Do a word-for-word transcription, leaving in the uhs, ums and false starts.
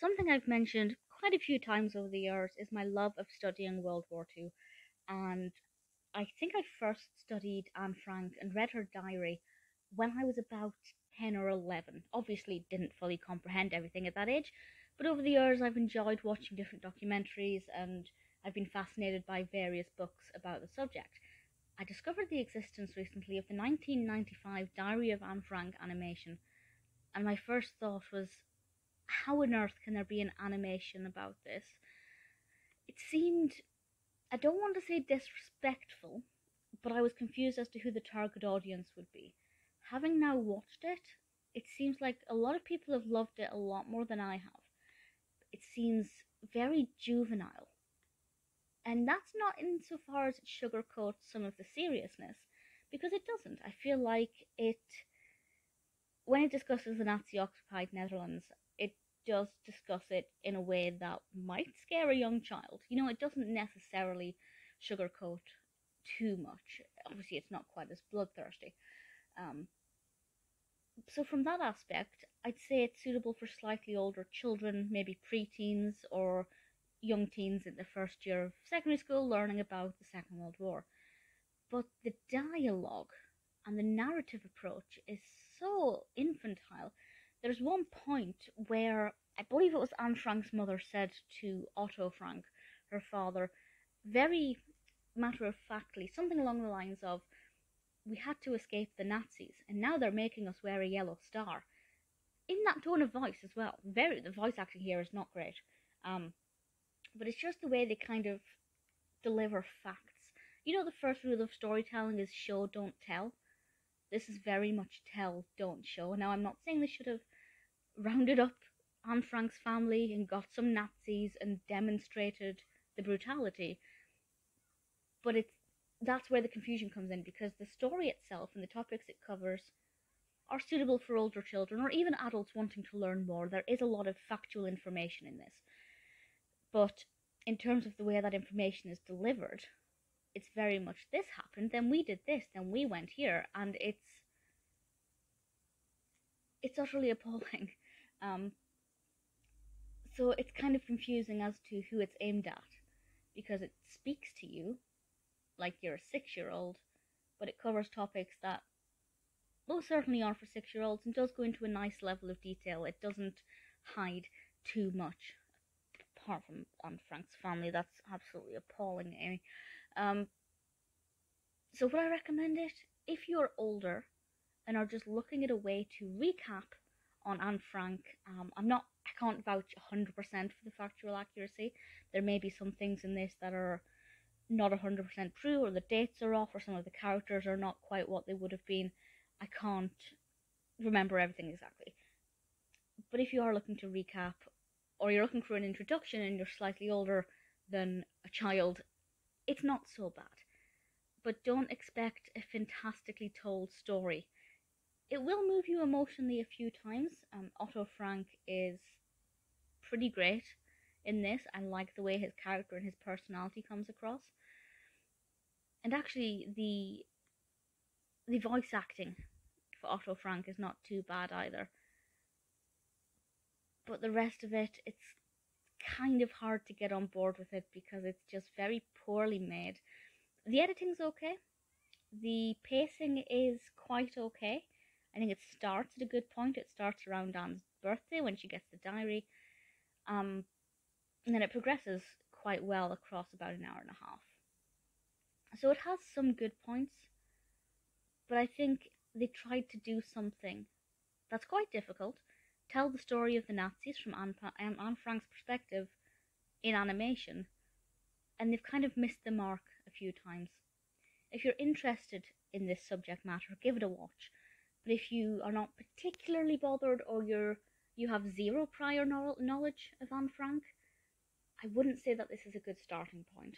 Something I've mentioned quite a few times over the years is my love of studying World War Two, and I think I first studied Anne Frank and read her diary when I was about ten or eleven. Obviously didn't fully comprehend everything at that age, but over the years I've enjoyed watching different documentaries and I've been fascinated by various books about the subject. I discovered the existence recently of the nineteen ninety-five Diary of Anne Frank animation, and my first thought was, how on earth can there be an animation about this? It seemed, I don't want to say disrespectful, but I was confused as to who the target audience would be. Having now watched it, it seems like a lot of people have loved it a lot more than I have. It seems very juvenile. And that's not insofar as it sugarcoats some of the seriousness, because it doesn't. I feel like it, when it discusses the Nazi-occupied Netherlands, it does discuss it in a way that might scare a young child. You know, it doesn't necessarily sugarcoat too much. Obviously, it's not quite as bloodthirsty. Um, so from that aspect, I'd say it's suitable for slightly older children, maybe preteens or young teens in the first year of secondary school learning about the Second World War. But the dialogue and the narrative approach is so infantile. There's one point where, I believe it was Anne Frank's mother said to Otto Frank, her father, very matter-of-factly, something along the lines of, "We had to escape the Nazis, and now they're making us wear a yellow star." In that tone of voice as well. Very, the voice acting here is not great. Um, But it's just the way they kind of deliver facts. You know, the first rule of storytelling is show, don't tell. This is very much tell, don't show. Now, I'm not saying they should have rounded up Anne Frank's family and got some Nazis and demonstrated the brutality. But it's, that's where the confusion comes in, because the story itself and the topics it covers are suitable for older children or even adults wanting to learn more. There is a lot of factual information in this. But in terms of the way that information is delivered, it's very much this happened, then we did this, then we went here, and it's it's utterly appalling. Um, so it's kind of confusing as to who it's aimed at, because it speaks to you like you're a six-year-old, but it covers topics that most certainly aren't for six-year-olds and does go into a nice level of detail. It doesn't hide too much. Apart from Anne Frank's family, that's absolutely appalling, Amy. Um, so would I recommend it? If you're older and are just looking at a way to recap on Anne Frank, um, I'm not, I can't vouch one hundred percent for the factual accuracy. There may be some things in this that are not one hundred percent true, or the dates are off, or some of the characters are not quite what they would have been. I can't remember everything exactly. But if you are looking to recap, or you're looking for an introduction and you're slightly older than a child, it's not so bad. But don't expect a fantastically told story. It will move you emotionally a few times. Um, Otto Frank is pretty great in this. I like the way his character and his personality comes across. And actually, the the voice acting for Otto Frank is not too bad either. But the rest of it, it's kind of hard to get on board with it because it's just very poorly made. The editing's okay. The pacing is quite okay. I think it starts at a good point. It starts around Anne's birthday when she gets the diary. Um, and then it progresses quite well across about an hour and a half. So it has some good points. But I think they tried to do something that's quite difficult. Tell the story of the Nazis from Anne, um, Anne Frank's perspective in animation, and they've kind of missed the mark a few times. If you're interested in this subject matter, give it a watch. But if you are not particularly bothered, or you're you have zero prior no knowledge of Anne Frank, I wouldn't say that this is a good starting point.